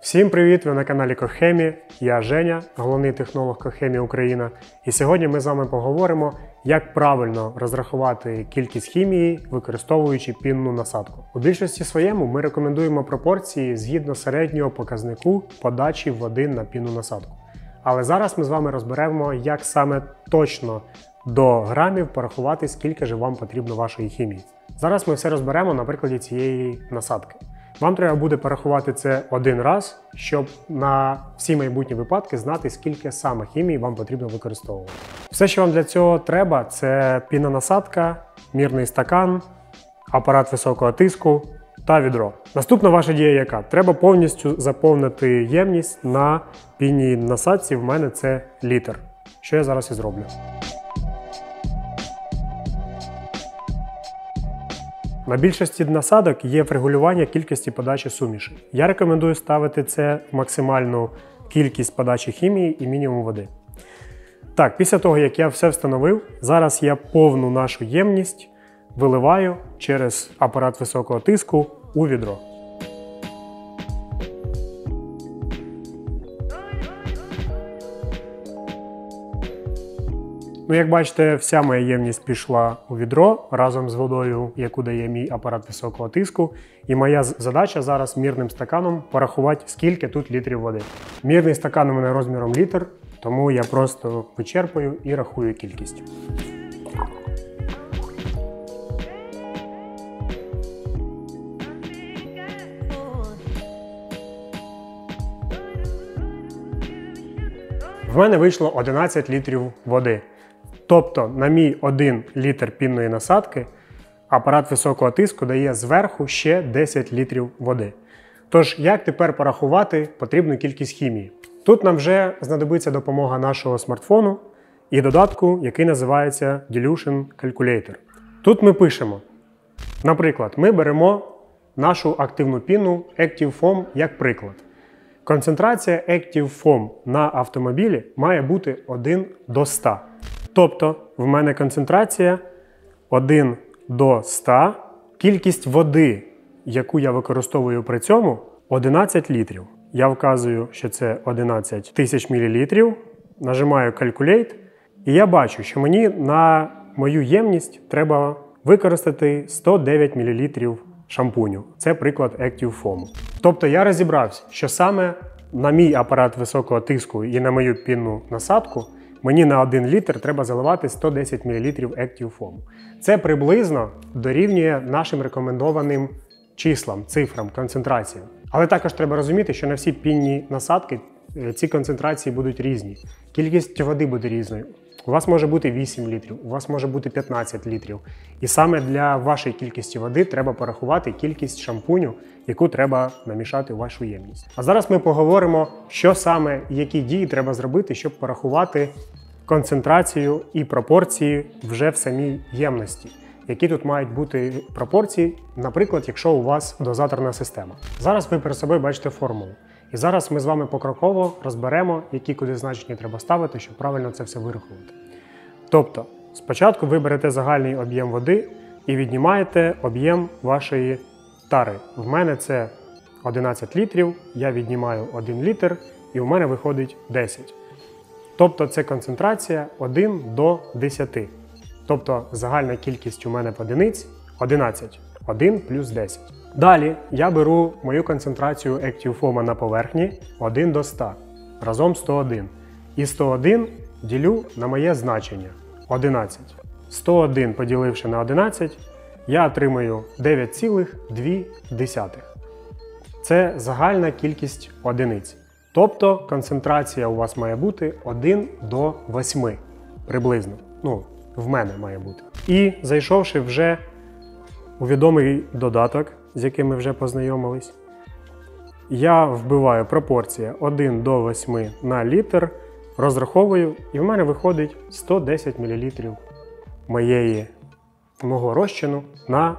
Всім привіт! Ви на каналі Koch-Chemie. Я Женя, головний технолог Koch-Chemie Україна. І сьогодні ми з вами поговоримо, як правильно розрахувати кількість хімії, використовуючи пінну насадку. У більшості своєму ми рекомендуємо пропорції згідно середнього показнику подачі води на пінну насадку. Але зараз ми з вами розберемо, як саме точно до грамів порахувати, скільки ж вам потрібно вашої хімії. Зараз ми все розберемо на прикладі цієї насадки. Вам треба буде порахувати це один раз, щоб на всі майбутні випадки знати, скільки саме хімії вам потрібно використовувати. Все, що вам для цього треба, це пінна насадка, мірний стакан, апарат високого тиску та відро. Наступна ваша дія яка? Треба повністю заповнити ємність на пінній насадці, в мене це літр, що я зараз і зроблю. На більшості насадок є врегулювання кількості подачі суміші. Я рекомендую ставити це максимальну кількість подачі хімії і мінімум води. Так, після того, як я все встановив, зараз я повну нашу ємність виливаю через апарат високого тиску у відро. Ну, як бачите, вся моя ємність пішла у відро разом з водою, яку дає мій апарат високого тиску. І моя задача зараз мірним стаканом порахувати, скільки тут літрів води. Мірний стакан у мене розміром літр, тому я просто вичерпую і рахую кількість. В мене вийшло 11 літрів води. Тобто на мій 1 літр пінної насадки апарат високого тиску дає зверху ще 10 літрів води. Тож, як тепер порахувати потрібну кількість хімії? Тут нам вже знадобиться допомога нашого смартфону і додатку, який називається Dilution Calculator. Тут ми пишемо, наприклад, ми беремо нашу активну піну Active Foam як приклад. Концентрація Active Foam на автомобілі має бути 1 до 100. Тобто в мене концентрація 1 до 100, кількість води, яку я використовую при цьому, 11 літрів. Я вказую, що це 11 тисяч мілілітрів, нажимаю Calculate, і я бачу, що мені на мою ємність треба використати 109 мілілітрів шампуню. Це приклад Active Foam. Тобто я розібрався, що саме на мій апарат високого тиску і на мою пінну насадку мені на 1 літр треба заливати 110 мл Active Foam. Це приблизно дорівнює нашим рекомендованим числам, цифрам, концентраціям. Але також треба розуміти, що на всі пінні насадки ці концентрації будуть різні. Кількість води буде різною. У вас може бути 8 літрів, у вас може бути 15 літрів. І саме для вашої кількості води треба порахувати кількість шампуню, яку треба намішати у вашу ємність. А зараз ми поговоримо, що саме, які дії треба зробити, щоб порахувати концентрацію і пропорції вже в самій ємності. Які тут мають бути пропорції, наприклад, якщо у вас дозаторна система. Зараз ви перед собою бачите формулу. І зараз ми з вами покроково розберемо, які куди значення треба ставити, щоб правильно це все вирахувати. Тобто, спочатку ви берете загальний об'єм води і віднімаєте об'єм вашої тари. В мене це 11 літрів, я віднімаю 1 літр, і в мене виходить 10. Тобто це концентрація 1 до 10. Тобто загальна кількість у мене одиниць 11. 1 плюс 10. Далі я беру мою концентрацію Active Foam на поверхні 1 до 100, разом 101. І 101 ділю на моє значення 11. 101 поділивши на 11, я отримую 9,2. Це загальна кількість одиниць. Тобто концентрація у вас має бути 1 до 8 приблизно. Ну, в мене має бути. І зайшовши вже у відомий додаток, з яким ми вже познайомились, я вбиваю пропорція 1 до 8 на літр, розраховую, і в мене виходить 110 мл мого розчину на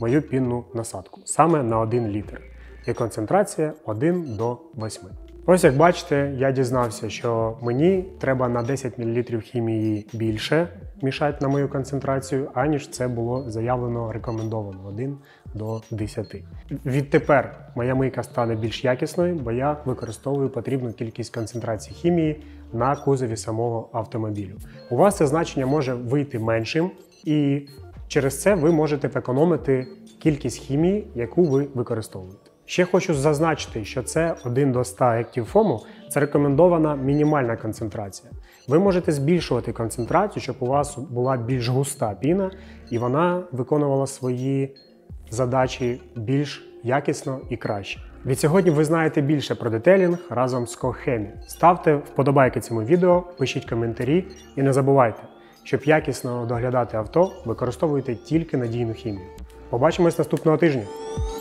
мою пінну насадку, саме на 1 літр. І концентрація 1 до 8. Ось як бачите, я дізнався, що мені треба на 10 мл хімії більше мішати на мою концентрацію, аніж це було заявлено, рекомендовано 1 до 10. Відтепер моя мийка стане більш якісною, бо я використовую потрібну кількість концентрації хімії на кузові самого автомобілю. У вас це значення може вийти меншим, і через це ви можете економити кількість хімії, яку ви використовуєте. Ще хочу зазначити, що це 1 до 100 Active Foam – це рекомендована мінімальна концентрація. Ви можете збільшувати концентрацію, щоб у вас була більш густа піна і вона виконувала свої задачі більш якісно і краще. Від сьогодні ви знаєте більше про детейлінг разом з Koch-Chemie. Ставте вподобайки цьому відео, пишіть коментарі і не забувайте, щоб якісно доглядати авто, використовуйте тільки надійну хімію. Побачимось наступного тижня!